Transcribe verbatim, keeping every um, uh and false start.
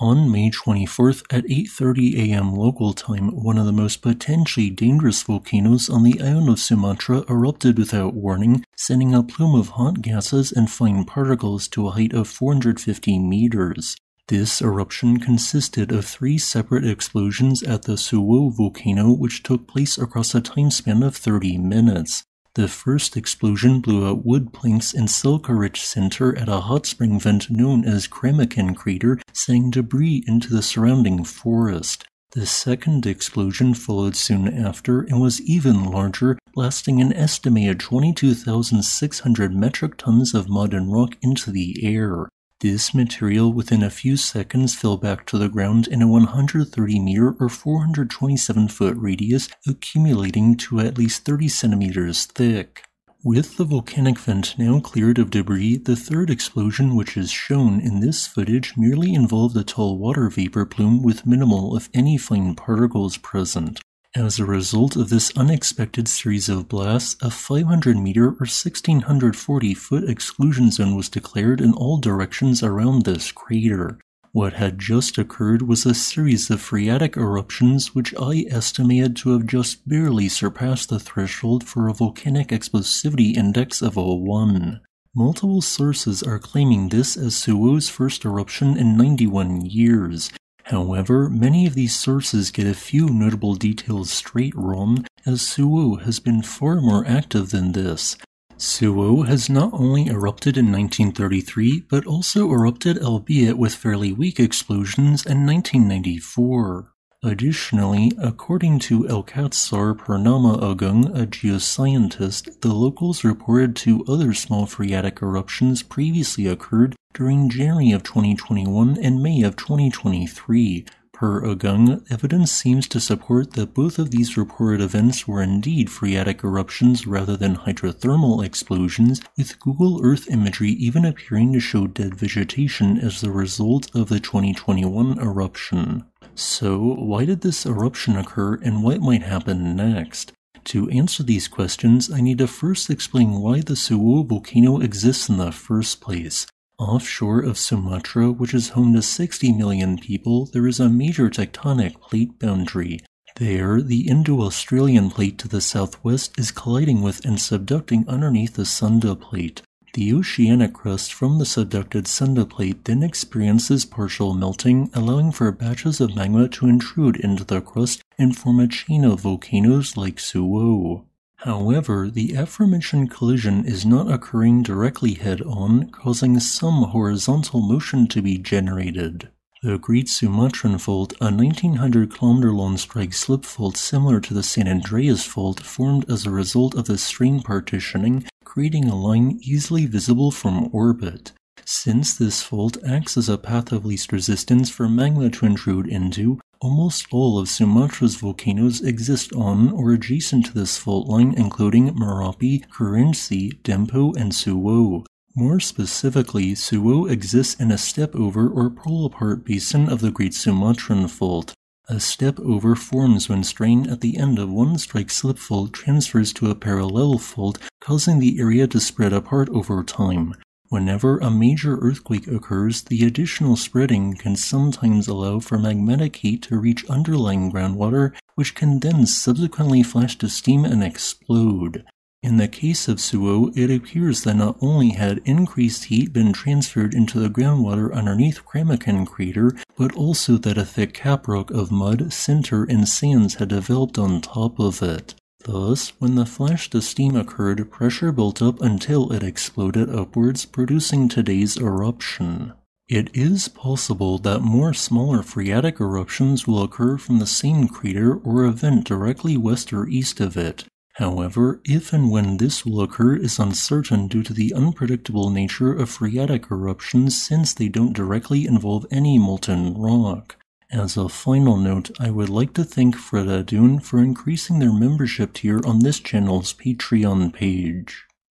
On May twenty-fourth at eight thirty a m local time, one of the most potentially dangerous volcanoes on the island of Sumatra erupted without warning, sending a plume of hot gases and fine particles to a height of four hundred fifty meters. This eruption consisted of three separate explosions at the Suwo volcano, which took place across a time span of thirty minutes. The first explosion blew out wood planks and silica-rich center at a hot spring vent known as Kramakin Crater, sending debris into the surrounding forest. The second explosion followed soon after and was even larger, blasting an estimated twenty-two thousand six hundred metric tons of mud and rock into the air. This material within a few seconds fell back to the ground in a one hundred thirty meter or four hundred twenty-seven foot radius, accumulating to at least thirty centimeters thick. With the volcanic vent now cleared of debris, the third explosion, which is shown in this footage, merely involved a tall water vapor plume with minimal if any fine particles present. As a result of this unexpected series of blasts, a five hundred meter or one thousand six hundred forty foot exclusion zone was declared in all directions around this crater. What had just occurred was a series of phreatic eruptions which I estimated to have just barely surpassed the threshold for a volcanic explosivity index of zero point one. Multiple sources are claiming this as Suwo's first eruption in ninety-one years. However, many of these sources get a few notable details straight wrong, as Suwo has been far more active than this. Suwo has not only erupted in nineteen thirty-three, but also erupted, albeit with fairly weak explosions, in nineteen ninety-four. Additionally, according to Elkatsar Purnama Agung, a geoscientist, the locals reported two other small phreatic eruptions previously occurred during January of twenty twenty-one and May of twenty twenty-three. Per Agung, evidence seems to support that both of these reported events were indeed phreatic eruptions rather than hydrothermal explosions, with Google Earth imagery even appearing to show dead vegetation as the result of the twenty twenty-one eruption. So, why did this eruption occur and what might happen next? To answer these questions, I need to first explain why the Suwo volcano exists in the first place. Offshore of Sumatra, which is home to sixty million people, there is a major tectonic plate boundary. There, the Indo-Australian plate to the southwest is colliding with and subducting underneath the Sunda plate. The oceanic crust from the subducted Sunda plate then experiences partial melting, allowing for batches of magma to intrude into the crust and form a chain of volcanoes like Suwo. However, the aforementioned collision is not occurring directly head-on, causing some horizontal motion to be generated. The Great Sumatran Fault, a nineteen hundred kilometer long strike slip fault similar to the San Andreas Fault, formed as a result of the strain partitioning, creating a line easily visible from orbit. Since this fault acts as a path of least resistance for magma to intrude into, almost all of Sumatra's volcanoes exist on or adjacent to this fault line, including Merapi, Kerinci, Dempo, and Suwo. More specifically, Suwo exists in a step-over or pull-apart basin of the Great Sumatran Fault. A step-over forms when strain at the end of one strike-slip fault transfers to a parallel fault, causing the area to spread apart over time. Whenever a major earthquake occurs, the additional spreading can sometimes allow for magmatic heat to reach underlying groundwater, which can then subsequently flash to steam and explode. In the case of Suwo, it appears that not only had increased heat been transferred into the groundwater underneath Kramakin Crater, but also that a thick caprock of mud, sinter, and sands had developed on top of it. Thus, when the flash to steam occurred, pressure built up until it exploded upwards, producing today's eruption. It is possible that more smaller phreatic eruptions will occur from the same crater or event directly west or east of it. However, if and when this will occur is uncertain due to the unpredictable nature of phreatic eruptions, since they don't directly involve any molten rock. As a final note, I would like to thank Freda Dune for increasing their membership tier on this channel's Patreon page.